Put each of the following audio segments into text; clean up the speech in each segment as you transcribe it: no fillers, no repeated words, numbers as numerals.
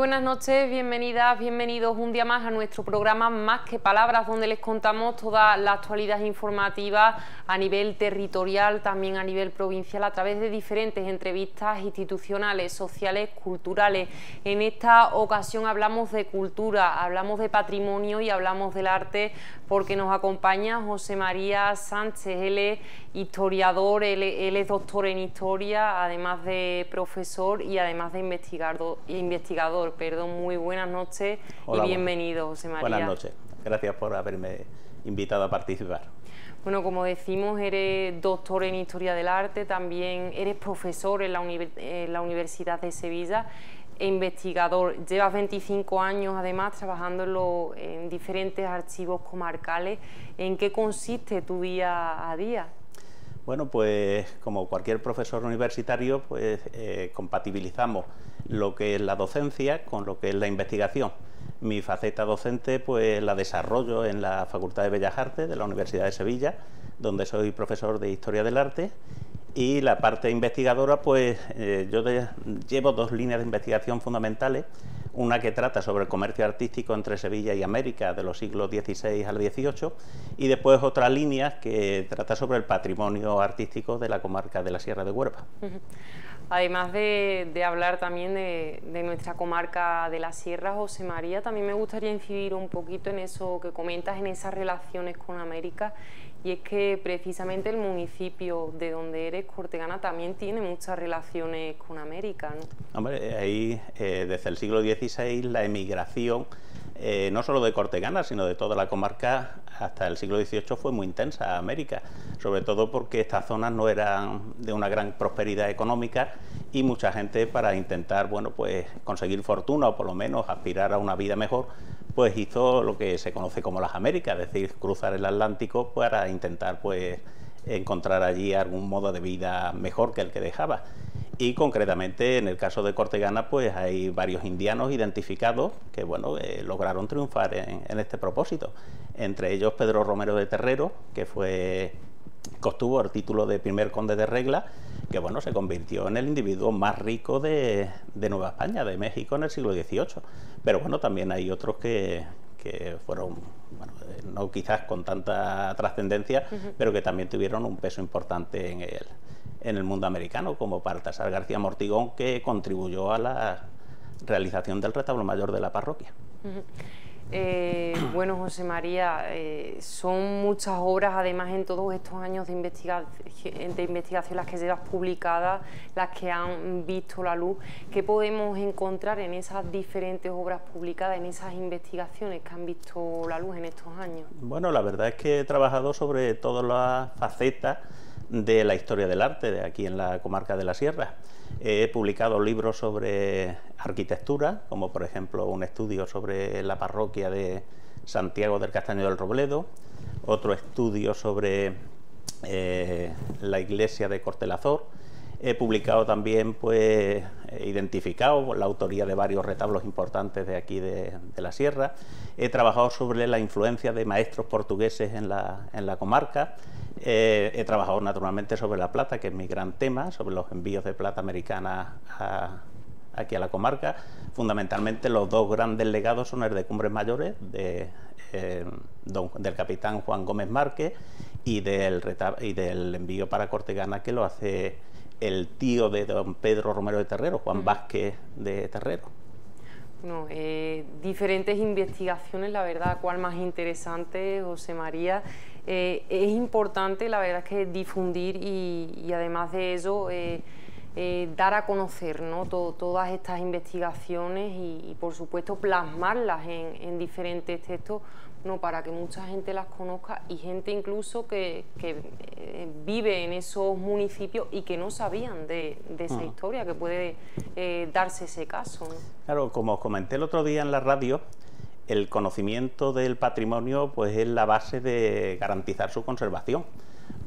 buenas noches, bienvenidas, bienvenidos un día más a nuestro programa Más que Palabras, donde les contamos toda la actualidad informativa a nivel territorial, también a nivel provincial, a través de diferentes entrevistas institucionales, sociales, culturales. En esta ocasión hablamos de cultura, hablamos de patrimonio y hablamos del arte, porque nos acompaña José María Sánchez. Él es historiador, él es doctor en historia, además de profesor y además de investigador, muy buenas noches. Hola, y bienvenido, José María. Buenas noches, gracias por haberme invitado a participar. Bueno, como decimos, eres doctor en Historia del Arte, también eres profesor en la Universidad de Sevilla e investigador. Llevas 25 años, además, trabajando en diferentes archivos comarcales. ¿En qué consiste tu día a día? Bueno, pues como cualquier profesor universitario, pues compatibilizamos lo que es la docencia con lo que es la investigación. Mi faceta docente pues la desarrollo en la Facultad de Bellas Artes de la Universidad de Sevilla, donde soy profesor de Historia del Arte, y la parte investigadora pues yo llevo dos líneas de investigación fundamentales, una que trata sobre el comercio artístico entre Sevilla y América de los siglos XVI al XVIII, y después otra línea que trata sobre el patrimonio artístico de la comarca de la Sierra de Huelva. Además de hablar también de nuestra comarca de la Sierra, José María, también me gustaría incidir un poquito en eso que comentas, en esas relaciones con América, y es que precisamente el municipio de donde eres, Cortegana, también tiene muchas relaciones con América, ¿no? Hombre, ahí desde el siglo XVI la emigración, no solo de Cortegana, sino de toda la comarca, hasta el siglo XVIII fue muy intensa a América, sobre todo porque estas zonas no eran de una gran prosperidad económica y mucha gente, para intentar, bueno, pues conseguir fortuna o por lo menos aspirar a una vida mejor, pues hizo lo que se conoce como las Américas, es decir, cruzar el Atlántico para intentar pues encontrar allí algún modo de vida mejor que el que dejaba. Y concretamente en el caso de Cortegana pues hay varios indianos identificados que, bueno, lograron triunfar en este propósito, entre ellos Pedro Romero de Terrero, que obtuvo el título de primer conde de Regla, que, bueno, se convirtió en el individuo más rico de Nueva España, de México, en el siglo XVIII. Pero bueno, también hay otros que fueron, bueno, no quizás con tanta trascendencia, pero que también tuvieron un peso importante en el mundo americano, como Baltasar García Mortigón, que contribuyó a la realización del retablo mayor de la parroquia. Bueno, José María, son muchas obras, además, en todos estos años de investigación las que llevas publicadas, las que han visto la luz. ¿Qué podemos encontrar en esas diferentes obras publicadas, en esas investigaciones que han visto la luz en estos años? Bueno, la verdad es que he trabajado sobre todas las facetas de la historia del arte de aquí en la comarca de la Sierra. He publicado libros sobre arquitectura, como por ejemplo un estudio sobre la parroquia de Santiago del Castaño del Robledo, otro estudio sobre la iglesia de Cortelazor. He publicado también, pues, identificado la autoría de varios retablos importantes de aquí de la Sierra. He trabajado sobre la influencia de maestros portugueses en la comarca. He trabajado naturalmente sobre la plata, que es mi gran tema, sobre los envíos de plata americana aquí a la comarca. Fundamentalmente los dos grandes legados son el de Cumbres Mayores, del capitán Juan Gómez Márquez, y del envío para Cortegana, que lo hace el tío de don Pedro Romero de Terrero, Juan Vázquez de Terreros. Bueno, diferentes investigaciones, la verdad, cuál más interesante, José María. Es importante, la verdad, es que difundir y además de ello dar a conocer, ¿no?, todas estas investigaciones y por supuesto plasmarlas en diferentes textos, ¿no?, para que mucha gente las conozca, y gente incluso que vive en esos municipios y que no sabían de esa historia, que puede darse ese caso, ¿no? Claro, como os comenté el otro día en la radio, el conocimiento del patrimonio pues es la base de garantizar su conservación.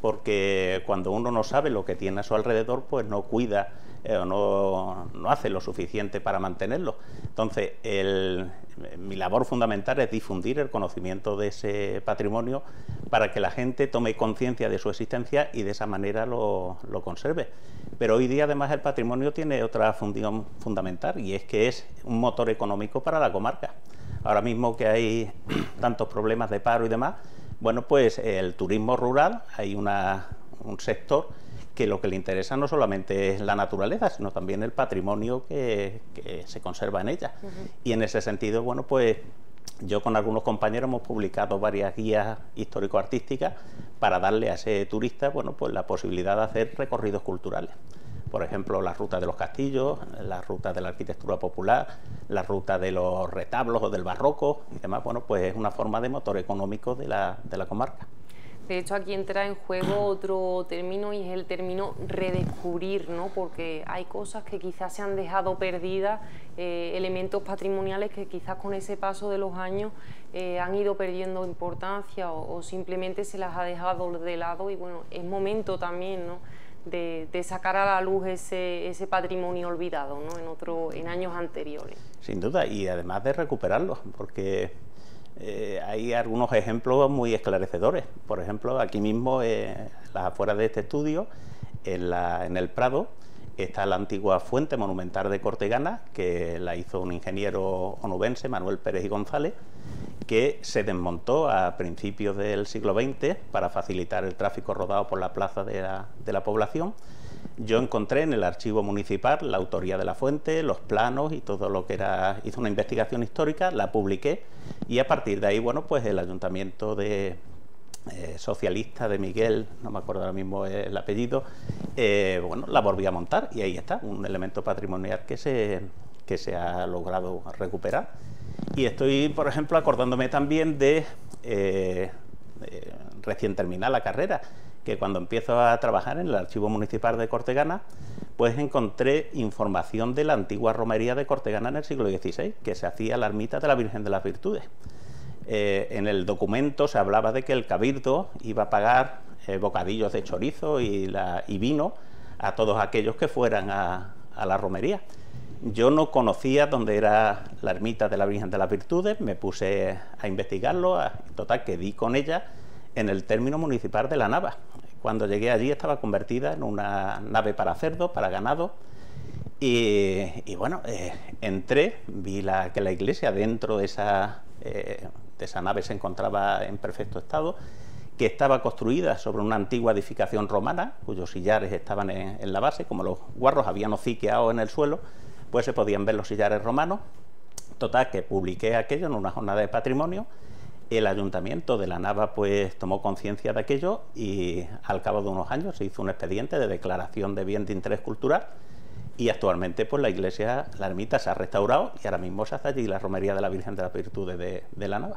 porque cuando uno no sabe lo que tiene a su alrededor, pues no cuida o no hace lo suficiente para mantenerlo. Entonces, mi labor fundamental es difundir el conocimiento de ese patrimonio para que la gente tome conciencia de su existencia y de esa manera lo conserve. Pero hoy día, además, el patrimonio tiene otra función fundamental, y es que es un motor económico para la comarca. Ahora mismo que hay tantos problemas de paro y demás, bueno, pues el turismo rural, hay un sector que lo que le interesa no solamente es la naturaleza, sino también el patrimonio que se conserva en ella. Uh-huh. Y en ese sentido, bueno, pues yo con algunos compañeros hemos publicado varias guías histórico-artísticas para darle a ese turista, bueno, pues la posibilidad de hacer recorridos culturales. Por ejemplo, la ruta de los castillos, la ruta de la arquitectura popular, la ruta de los retablos o del barroco y demás. Bueno, pues es una forma de motor económico de la comarca. De hecho, aquí entra en juego otro término, y es el término redescubrir, ¿no? Porque hay cosas que quizás se han dejado perdidas, elementos patrimoniales que quizás con ese paso de los años han ido perdiendo importancia o simplemente se las ha dejado de lado, y bueno, es momento también, ¿no?, de sacar a la luz ese patrimonio olvidado, ¿no?, en años anteriores. Sin duda, y además de recuperarlo, porque hay algunos ejemplos muy esclarecedores. Por ejemplo, aquí mismo, las afueras de este estudio, en el Prado, está la antigua fuente monumental de Cortegana, que la hizo un ingeniero onubense, Manuel Pérez y González, que se desmontó a principios del siglo XX para facilitar el tráfico rodado por la plaza de la población. Yo encontré en el archivo municipal la autoría de la fuente, los planos y todo lo que era. Hice una investigación histórica, la publiqué, y a partir de ahí, bueno, pues el ayuntamiento socialista de Miguel, no me acuerdo ahora mismo el apellido, bueno, la volví a montar, y ahí está, un elemento patrimonial que se ha logrado recuperar. Y estoy, por ejemplo, acordándome también de recién terminar la carrera, que cuando empiezo a trabajar en el archivo municipal de Cortegana, pues encontré información de la antigua romería de Cortegana en el siglo XVI, que se hacía la ermita de la Virgen de las Virtudes. En el documento se hablaba de que el cabildo iba a pagar bocadillos de chorizo y vino a todos aquellos que fueran a la romería. Yo no conocía dónde era la ermita de la Virgen de las Virtudes, me puse a investigarlo, total que di con ella en el término municipal de La Nava. Cuando llegué allí estaba convertida en una nave para cerdos, para ganado, y bueno, entré, vi que la iglesia dentro de esa nave se encontraba en perfecto estado, que estaba construida sobre una antigua edificación romana, cuyos sillares estaban en la base, como los guarros habían hociqueado en el suelo, pues se podían ver los sillares romanos. Total, que publiqué aquello en una jornada de patrimonio. El ayuntamiento de La Nava pues tomó conciencia de aquello, y al cabo de unos años se hizo un expediente de declaración de bien de interés cultural, y actualmente pues la iglesia, la ermita, se ha restaurado, y ahora mismo se hace allí la romería de la Virgen de las Virtudes de La Nava.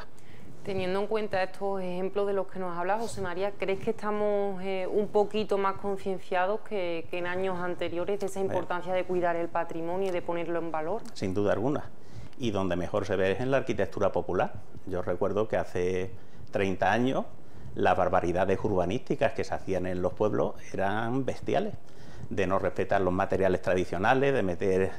Teniendo en cuenta estos ejemplos de los que nos habla, José María, ¿crees que estamos un poquito más concienciados que en años anteriores de esa importancia de cuidar el patrimonio y de ponerlo en valor? Sin duda alguna. Y donde mejor se ve es en la arquitectura popular. Yo recuerdo que hace 30 años las barbaridades urbanísticas que se hacían en los pueblos eran bestiales, de no respetar los materiales tradicionales, de meter,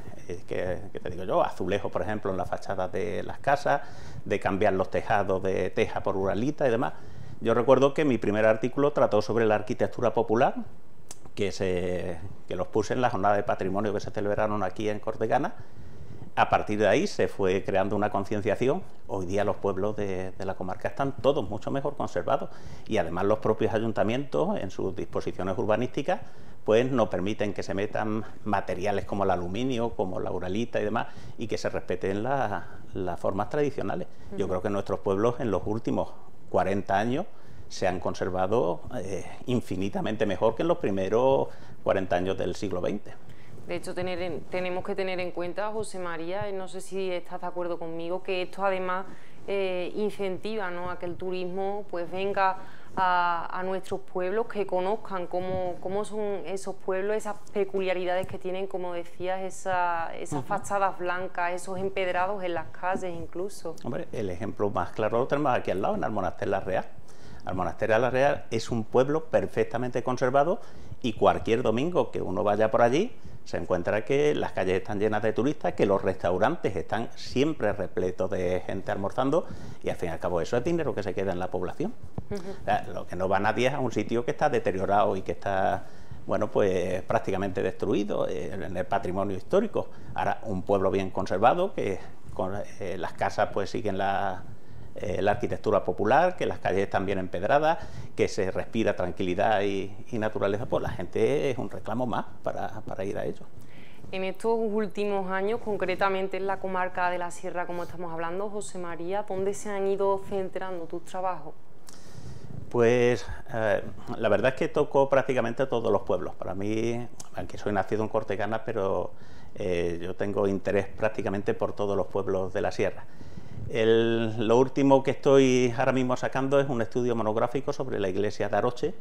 que te digo yo, azulejos, por ejemplo, en las fachadas de las casas, de cambiar los tejados de teja por uralita y demás. Yo recuerdo que mi primer artículo trató sobre la arquitectura popular, que los puse en la jornada de patrimonio que se celebraron aquí en Cortegana. A partir de ahí se fue creando una concienciación. Hoy día los pueblos de la comarca están todos mucho mejor conservados, y además los propios ayuntamientos en sus disposiciones urbanísticas pues no permiten que se metan materiales como el aluminio, como la uralita y demás, y que se respeten las formas tradicionales. Uh-huh. Yo creo que nuestros pueblos en los últimos 40 años se han conservado infinitamente mejor que en los primeros 40 años del siglo XX. De hecho, tenemos que tener en cuenta, José María, no sé si estás de acuerdo conmigo, que esto además incentiva, ¿no?, a que el turismo pues venga a nuestros pueblos, que conozcan cómo son esos pueblos, esas peculiaridades que tienen, como decías, esas fachadas blancas, esos empedrados en las calles incluso. Hombre, el ejemplo más claro lo tenemos aquí al lado, en Almonaster La Real. Almonaster La Real es un pueblo perfectamente conservado y cualquier domingo que uno vaya por allí se encuentra que las calles están llenas de turistas, que los restaurantes están siempre repletos de gente almorzando y al fin y al cabo eso es dinero que se queda en la población. O sea, lo que no va nadie es a un sitio que está deteriorado y que está, bueno, pues prácticamente destruido en el patrimonio histórico. Ahora, un pueblo bien conservado, que con, las casas pues siguen la arquitectura popular, que las calles están bien empedradas, que se respira tranquilidad y naturaleza, pues la gente es un reclamo más para ir a ello. En estos últimos años, concretamente en la comarca de la Sierra, como estamos hablando, José María, ¿dónde se han ido centrando tus trabajos? Pues la verdad es que toco prácticamente todos los pueblos. Para mí, aunque soy nacido en Cortegana, pero yo tengo interés prácticamente por todos los pueblos de la Sierra. Lo último que estoy ahora mismo sacando es un estudio monográfico sobre la iglesia de Aroche,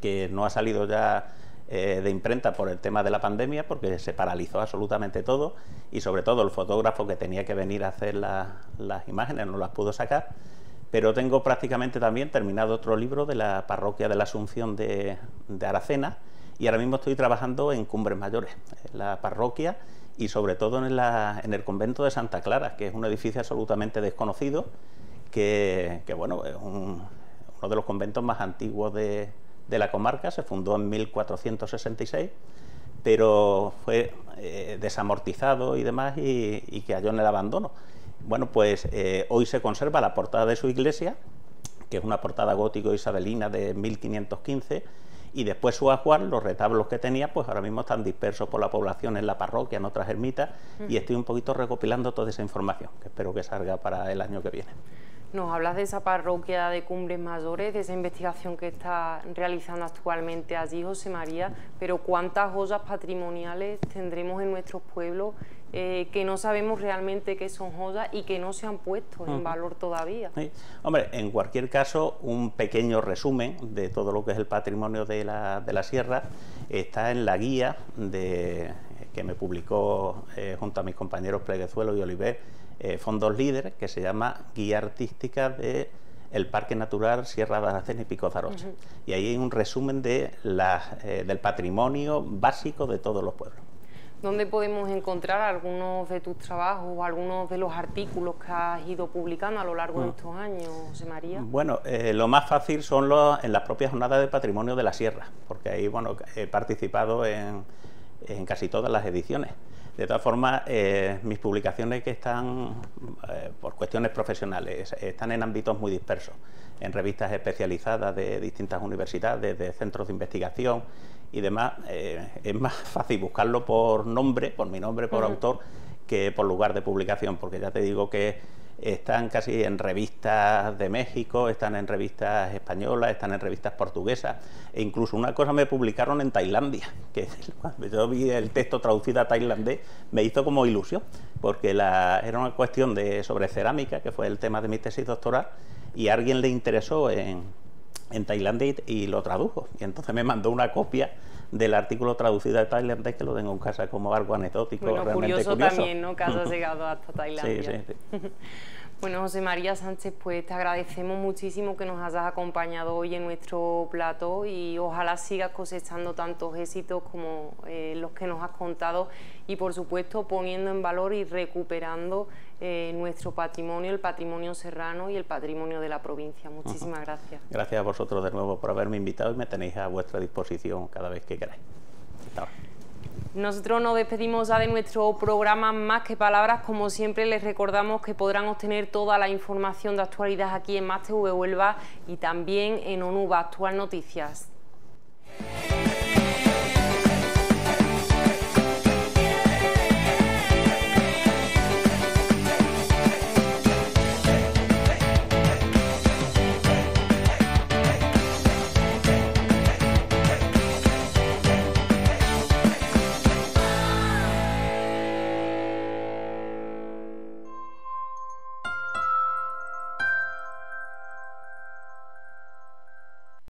que no ha salido ya de imprenta por el tema de la pandemia, porque se paralizó absolutamente todo y sobre todo el fotógrafo que tenía que venir a hacer las imágenes no las pudo sacar, pero tengo prácticamente también terminado otro libro de la parroquia de la Asunción de Aracena y ahora mismo estoy trabajando en Cumbres Mayores, en la parroquia y sobre todo en el convento de Santa Clara, que es un edificio absolutamente desconocido, que bueno, es uno de los conventos más antiguos de la comarca. Se fundó en 1466, pero fue desamortizado y demás y cayó en el abandono. Bueno, pues hoy se conserva la portada de su iglesia, que es una portada gótico-isabelina de 1515, y después su ajuar, los retablos que tenía, pues ahora mismo están dispersos por la población, en la parroquia, en otras ermitas, y estoy un poquito recopilando toda esa información, que espero que salga para el año que viene. Nos hablas de esa parroquia de Cumbres Mayores, de esa investigación que está realizando actualmente allí, José María, pero ¿cuántas joyas patrimoniales tendremos en nuestros pueblos que no sabemos realmente qué son joyas y que no se han puesto en valor todavía? Sí. Hombre, en cualquier caso, un pequeño resumen de todo lo que es el patrimonio de la Sierra está en la guía que me publicó junto a mis compañeros Pleguezuelo y Oliver, Fondos Líder, que se llama Guía Artística del Parque Natural Sierra de Azacena y Pico Zarocha. Y ahí hay un resumen del patrimonio básico de todos los pueblos. ¿Dónde podemos encontrar algunos de tus trabajos o algunos de los artículos que has ido publicando a lo largo de estos años, José María? Bueno, lo más fácil son en las propias jornadas de patrimonio de la Sierra, porque ahí, bueno, he participado en casi todas las ediciones. De todas formas, mis publicaciones que están, por cuestiones profesionales, están en ámbitos muy dispersos, en revistas especializadas de distintas universidades, de centros de investigación y demás. Es más fácil buscarlo por nombre, por mi nombre, por autor, que por lugar de publicación, porque ya te digo que están casi en revistas de México, están en revistas españolas, están en revistas portuguesas, e incluso una cosa me publicaron en Tailandia, que cuando yo vi el texto traducido a tailandés me hizo como ilusión, porque era una cuestión sobre cerámica, que fue el tema de mi tesis doctoral, y a alguien le interesó en Tailandia y lo tradujo, y entonces me mandó una copia del artículo traducido al tailandés, que lo tengo en casa como algo anecdótico. Bueno, realmente curioso también, ¿no?, que has llegado hasta Tailandia. Sí, sí, sí. Bueno, José María Sánchez, pues te agradecemos muchísimo que nos hayas acompañado hoy en nuestro plató y ojalá sigas cosechando tantos éxitos como los que nos has contado y, por supuesto, poniendo en valor y recuperando nuestro patrimonio, el patrimonio serrano y el patrimonio de la provincia. Muchísimas gracias. Gracias a vosotros de nuevo por haberme invitado y me tenéis a vuestra disposición cada vez que queráis. Hasta ahora. Nosotros nos despedimos ya de nuestro programa Más que Palabras. Como siempre, les recordamos que podrán obtener toda la información de actualidad aquí en Más TV Huelva y también en ONUBA Actual Noticias.